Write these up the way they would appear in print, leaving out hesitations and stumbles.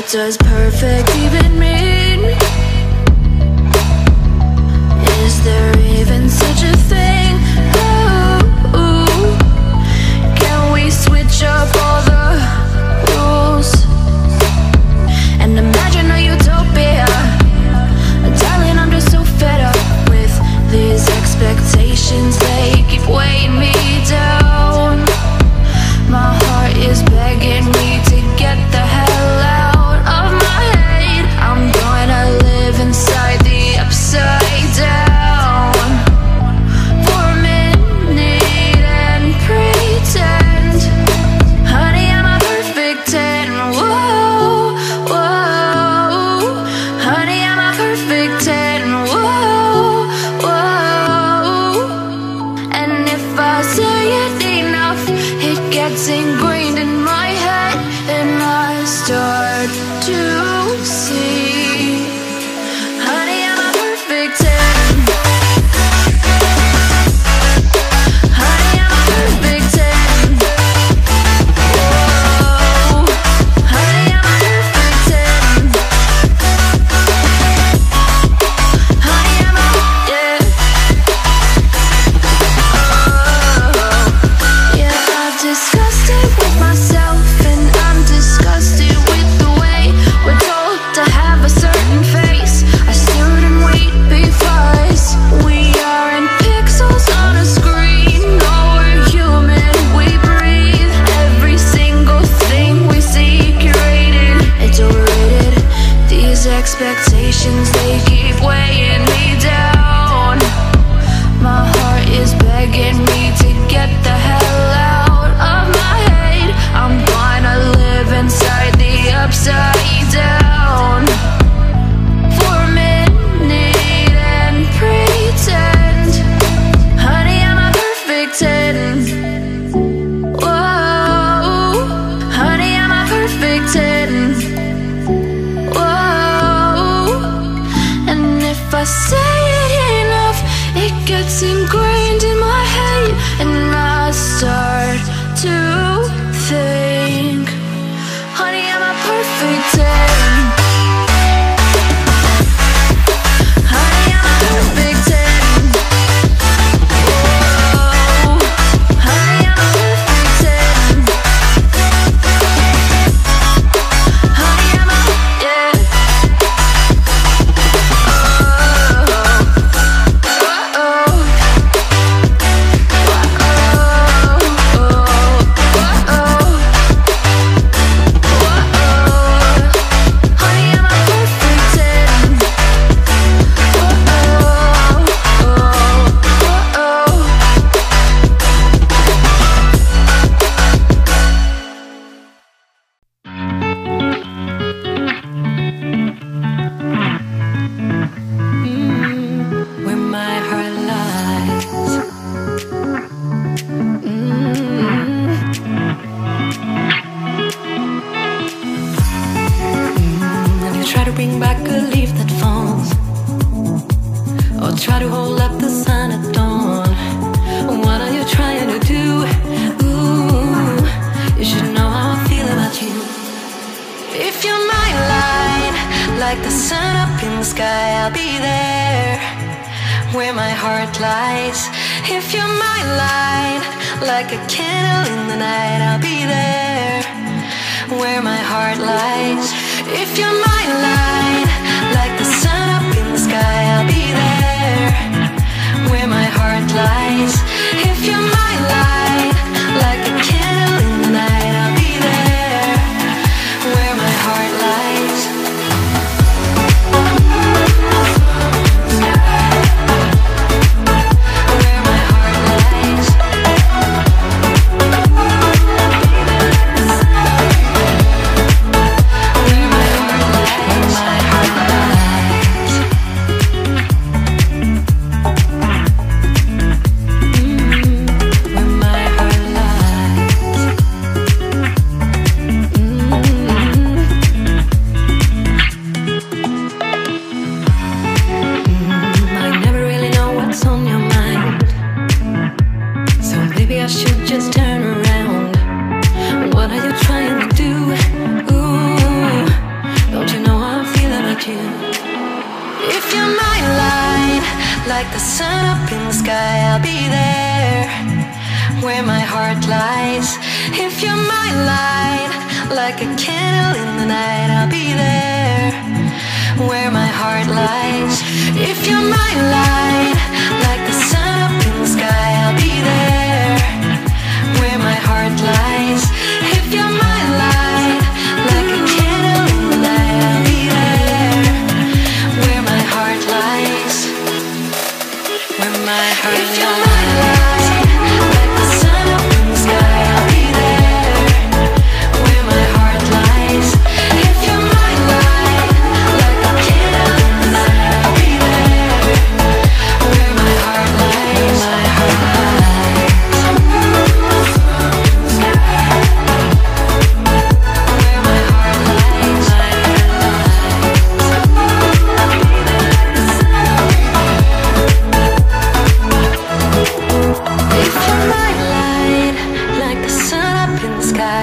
What does perfect even mean? Is there even such a thing? Ooh, can we switch up all the rules and imagine a utopia? Darling, I'm just so fed up with these expectations. They keep weighing me down. My heart is begging me to get the hell out of my head. I'm gonna live inside the upside down for a minute and pretend, honey, I'm a perfect 10. Whoa, whoa, honey, I'm a perfect 10. Whoa, whoa. And if I say it enough, it gets ingrained in my head, and I start to see, honey, I'm a perfect 10. Honey, I'm a perfect 10. Whoa, honey, I'm a perfect 10. Honey, I'm a, yeah. Oh, yeah, I've discussed it with myself, and I'm disgusted with the way we're told to have a certain face. I stood and wait because we are in pixels on a screen. No, we're human, we breathe. Every single thing we see curated, it's overrated. These expectations, they keep weighing me down. My heart is begging me to get the hell out of my head. I'm gonna live inside the upside down for a minute and pretend, honey, I'm a perfect 10. Whoa, honey, I'm a perfect 10. Whoa. And if I say it enough, it gets ingrained in my head, and I start to think, honey, I'm a perfect 10. Honey, I'm a perfect 10. Whoa, honey, I'm a perfect 10. Honey, I'm a, yeah. Whoa, honey, I'm a perfect 10. Whoa. Where my heart lies. Have you tried to bring back a leaf that falls, or try to hold up the sun at dawn? What are you trying to do? Ooh, you should know how I feel about you. If you're my light, like the sun up in the sky, I'll be there where my heart lies. If you're my light, like a candle in the night, I'll be there where my heart lies. If you're my light, like the sun up in the sky, I'll be there where my heart lies. If you're my light, like a candle in the night, I'll be there where my heart lies. Where my heart lies. Where my heart lies. like the sun up in the sky. I'll be there where my heart lies. If you're my light, like a candle in the night, I'll be there where my heart lies. If you're my light, like the sun up in the sky, I'll be there where my heart lies. If you're my light, like a candle in the night, I'll be there where my heart lies. Where my heart lies.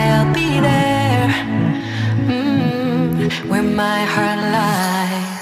I'll be there, where my heart lies.